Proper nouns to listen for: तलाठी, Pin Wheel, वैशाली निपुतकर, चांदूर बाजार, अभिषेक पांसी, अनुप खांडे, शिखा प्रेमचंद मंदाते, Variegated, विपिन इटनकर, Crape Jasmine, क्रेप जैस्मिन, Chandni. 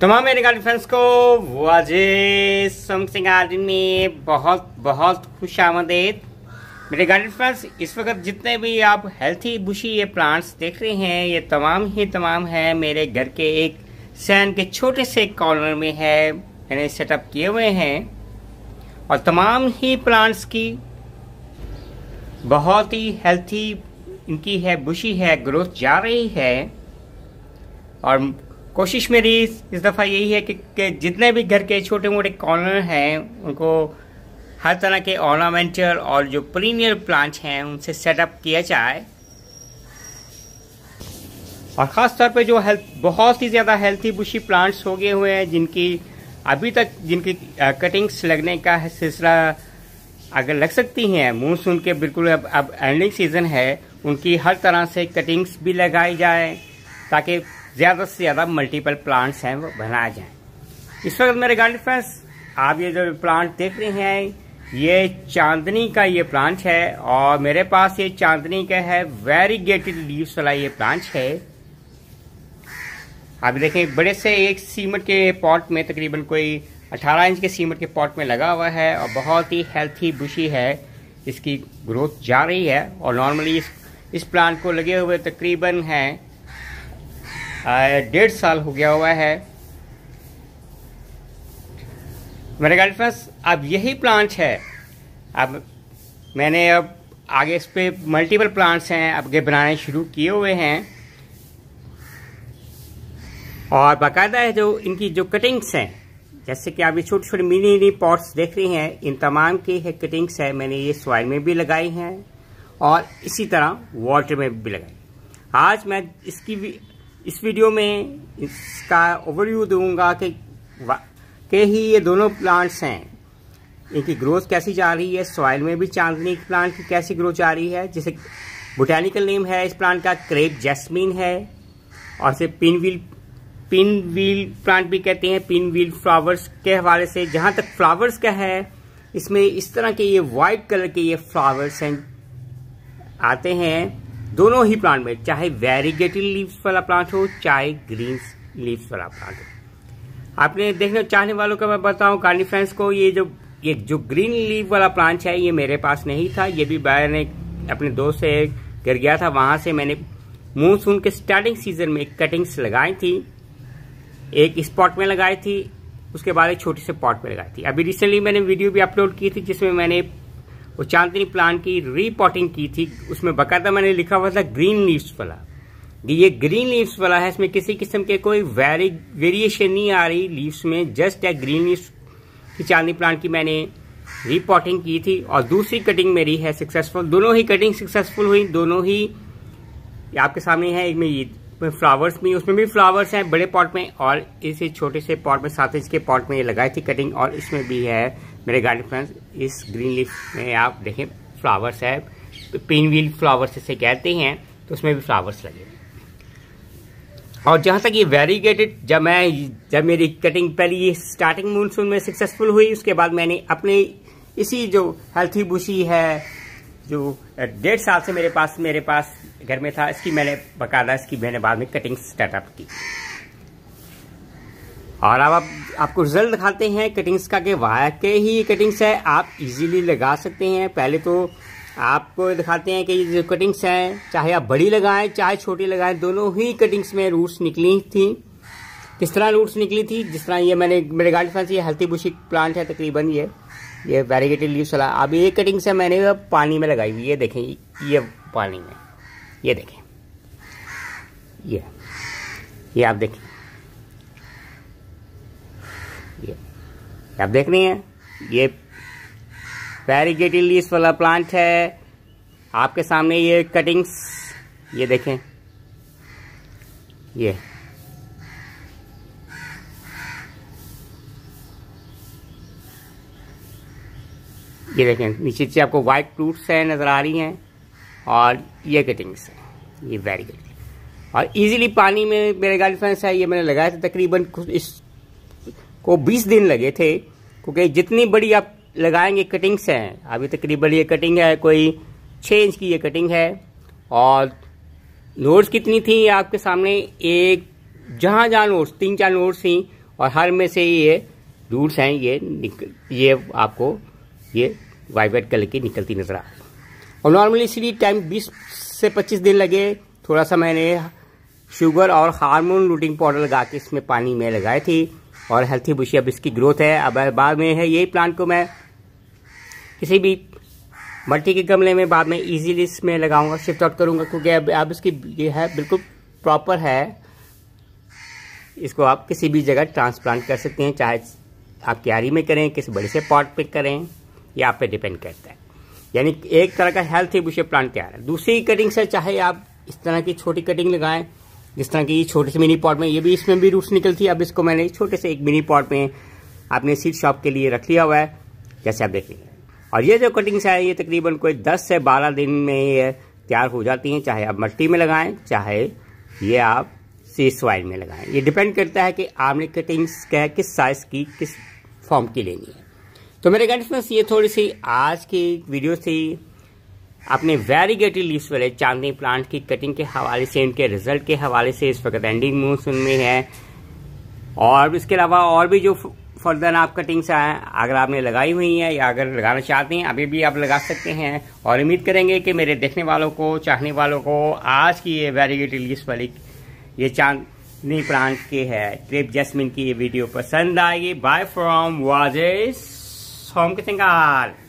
तमाम मेरे garden friends को वाजे समसिंग गार्डन में बहुत बहुत खुशामदीद। मेरे गार्डन फ्रेंड्स, इस वक्त जितने भी आप हेल्थी बुशी ये प्लांट्स देख रहे हैं, ये तमाम ही तमाम है मेरे घर के एक सैन के छोटे से कॉर्नर में है, मैंने सेटअप किए हुए हैं। और तमाम ही प्लांट्स की बहुत ही हेल्थी इनकी है बुशी है, ग्रोथ जा रही है। और कोशिश मेरी इस दफ़ा यही है कि जितने भी घर के छोटे मोटे कॉर्नर हैं उनको हर तरह के ऑर्नामेंटल और जो पेरिनियल प्लांट्स हैं उनसे सेटअप किया जाए। और ख़ास तौर पे जो हेल्थ बहुत ही ज़्यादा हेल्थी बुशी प्लांट्स हो गए हुए हैं, जिनकी अभी तक जिनकी कटिंग्स लगने का सिलसिला अगर लग सकती हैं, मानसून के बिल्कुल अब एंडिंग सीजन है, उनकी हर तरह से कटिंग्स भी लगाई जाए ताकि ज़्यादा से ज़्यादा मल्टीपल प्लांट्स हैं वो बनाए जाएँ। इस वक्त मेरे गार्डन फ्रेंड्स, आप ये जो प्लांट देख रहे हैं ये चांदनी का ये प्लांट है और मेरे पास ये चांदनी का है वेरीगेटेड लीव्स वाला ये प्लांट है। आप देखें बड़े से एक सीमेंट के पॉट में, तकरीबन कोई 18 इंच के सीमेंट के पॉट में लगा हुआ है और बहुत ही हेल्थी बुशी है, इसकी ग्रोथ जा रही है। और नॉर्मली इस प्लांट को लगे हुए तकरीबन है 1.5 साल हो गया हुआ है। मेरे गार्डन फ्रेंड्स, अब यही प्लांट है, अब मैंने अब आगे इस पर मल्टीपल प्लांट्स हैं आगे बनाने शुरू किए हुए हैं। और बाकायदा है जो इनकी जो कटिंग्स हैं, जैसे कि आप ये छोटे छोटे मिनी पॉट्स देख रहे हैं, इन तमाम की है कटिंग्स है, मैंने ये सॉइल में भी लगाई हैं और इसी तरह वाटर में भी लगाई। आज मैं इस वीडियो में इसका ओवरव्यू दूंगा कि ही ये दोनों प्लांट्स हैं, इनकी ग्रोथ कैसी जा रही है, सॉइल में भी चांदनी प्लांट की कैसी ग्रोथ जा रही है, जैसे बोटैनिकल नेम है इस प्लांट का क्रेप जैस्मीन है और इसे पिन व्हील प्लांट भी कहते हैं, पिन व्हील फ्लावर्स के हवाले से। जहाँ तक फ्लावर्स का है, इसमें इस तरह के ये वाइट कलर के ये फ्लावर्स हैं आते हैं दोनों ही प्लांट में, चाहे वेरीगेटेड लीव्स वाला प्लांट हो चाहे ग्रीन लीव्स वाला प्लांट हो। आपने देखना चाहने वालों का मैं बताऊं गार्डन फ्रेंड्स को, ये जो ग्रीन लीव वाला प्लांट है ये मेरे पास नहीं था, ये भी मैंने अपने दोस्त से घर गया था, वहाँ से मैंने मानसून के स्टार्टिंग सीजन में कटिंग्स लगाई थी, एक स्पॉट में लगाई थी, उसके बाद एक छोटे से पॉट में लगाई थी। अभी रिसेंटली मैंने वीडियो भी अपलोड की थी जिसमें मैंने वो चांदनी प्लांट की रीपॉटिंग की थी, उसमें बकायदा मैंने लिखा हुआ था ग्रीन लीव्स वाला, ये ग्रीन लीव्स वाला है, इसमें किसी किस्म के कोई वेरिएशन नहीं आ रही लीव्स में, जस्ट या ग्रीन लीव्स की चांदनी प्लांट की मैंने रीपॉटिंग की थी। और दूसरी कटिंग मेरी है सक्सेसफुल, दोनों ही कटिंग सक्सेसफुल हुई, दोनों ही आपके सामने है, एक में फ्लावर्स में, उसमें भी फ्लावर्स हैं बड़े पॉट में, और इसे छोटे से पॉट में 7 इंच के पॉट में ये लगाई थी कटिंग, और इसमें भी है मेरे गार्डन फ्रेंड्स। इस ग्रीन लीफ में आप देखें फ्लावर्स है, पिन व्हील फ्लावर्स इसे कहते हैं, तो उसमें भी फ्लावर्स लगे। और जहाँ तक ये वेरीगेटेड, जब मेरी कटिंग पहले ये स्टार्टिंग मानसून में सक्सेसफुल हुई, उसके बाद मैंने अपने इसी जो हेल्थी बुशी है जो 1.5 साल से मेरे पास घर में था, इसकी मैंने बकायदा बाद में कटिंग स्टार्टअप की। और अब आपको रिजल्ट दिखाते हैं कटिंग्स का कि वाकई ही कटिंग्स है आप इजीली लगा सकते हैं। पहले तो आपको दिखाते हैं कि ये जो कटिंग्स हैं, चाहे आप बड़ी लगाएं चाहे छोटी लगाएं, दोनों ही कटिंग्स में रूट्स निकली थी। किस तरह रूट्स निकली थी, जिस तरह ये मैंने मेरे गार्डन फ्रेंड्स, ये हेल्थी बुशी प्लांट है तकरीबन, ये वेरीगेटेड लीव्स वाला। अब ये कटिंग से मैंने पानी में लगाई हुई, ये देखें, ये पानी में, ये देखें, ये आप देखें, ये आप देख रहे हैं, ये वेरीगेटेड लीव्स वाला प्लांट है आपके सामने, ये कटिंग्स ये देखें, ये देखें, नीचे आपको वाइट फ्रूट्स हैं नज़र आ रही हैं, और ये कटिंग्स हैं, ये वेरीगेटेड। और इजीली पानी में मेरे गार्डन फ्रेंड्स है, ये मैंने लगाया था तकरीबन, इसको 20 दिन लगे थे, क्योंकि जितनी बड़ी आप लगाएंगे कटिंग्स हैं। अभी तकरीबन ये कटिंग है कोई 6 इंच की ये कटिंग है, और नोड्स कितनी थी आपके सामने, एक जहाँ नोड्स 3-4 नोड्स थी, और हर में से ये रूट्स हैं, ये आपको ये वाइट कलर की निकलती नजर आ। और नॉर्मली इसलिए टाइम 20 से 25 दिन लगे। थोड़ा सा मैंने शुगर और हार्मोन रूटिंग पाउडर लगा के इसमें पानी में लगाई थी और हेल्थी बुशी अब इसकी ग्रोथ है। अब बाद में है यही प्लांट को मैं किसी भी मट्टी के गमले में बाद में इजीली इसमें लगाऊंगा, शिफ्ट आउट करूंगा, क्योंकि अब इसकी ये है बिल्कुल प्रॉपर है। इसको आप किसी भी जगह ट्रांसप्लांट क्यारी कर सकते हैं, चाहे आप क्यारी में करें, किसी बड़े से पॉट पे करें, ये आप पे डिपेंड करता है। यानी एक तरह का हेल्थी बुशे प्लांट तैयार है। दूसरी कटिंग से चाहे आप इस तरह की छोटी कटिंग लगाएं, जिस तरह की छोटे से मिनी पॉट में ये भी, इसमें भी रूट्स निकलती है। अब इसको मैंने छोटे से एक मिनी पॉट में आपने सीड शॉप के लिए रख लिया हुआ है, जैसे आप देखेंगे। और ये जो कटिंग्स है ये तकरीबन कोई 10 से 12 दिन में ये तैयार हो जाती हैं, चाहे आप मिट्टी में लगाएं, चाहे ये आप सीड सॉइल में लगाएं। ये डिपेंड करता है कि आपने कटिंग्स क्या है, किस साइज की, किस फॉर्म की लेनी है। तो मेरे गार्डनर्स, ये थोड़ी सी आज की वीडियो थी अपने वेरीगेटेड लीव्स वाले चांदनी प्लांट की कटिंग के हवाले से, इनके रिजल्ट के हवाले से। इस वक्त एंडिंग मौसम में है और इसके अलावा और भी जो फर्दर आप कटिंग्स हैं, अगर आपने लगाई हुई हैं या अगर लगाना चाहते हैं, अभी भी आप लगा सकते हैं। और उम्मीद करेंगे कि मेरे देखने वालों को, चाहने वालों को आज की ये वेरीगेटेड लीव्स वाली ये चांदनी प्लांट की है क्रेप जैस्मिन की ये वीडियो पसंद आएगी। बाय फ्रॉम वाजेस होम के सिंगार।